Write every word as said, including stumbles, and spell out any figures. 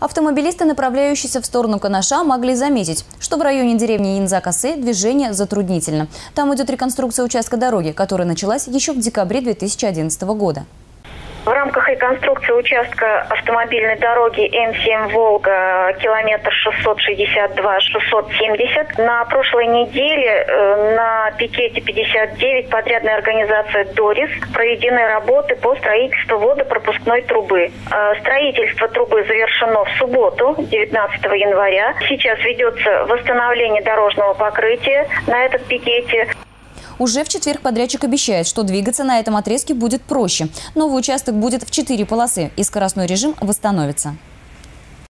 Автомобилисты, направляющиеся в сторону Канаша, могли заметить, что в районе деревни Янзакасы движение затруднительно. Там идет реконструкция участка дороги, которая началась еще в декабре две тысячи одиннадцатого года. В рамках реконструкции участка автомобильной дороги М семь «Волга» километр шестьсот шестьдесят два — шестьсот семьдесят на прошлой неделе на пикете пятьдесят девять подрядная организация «Дорис» проведены работы по строительству водопропускной трубы. Строительство трубы завершено в субботу, девятнадцатого января. Сейчас ведется восстановление дорожного покрытия на этом пикете. Уже в четверг подрядчик обещает, что двигаться на этом отрезке будет проще. Новый участок будет в четыре полосы, и скоростной режим восстановится.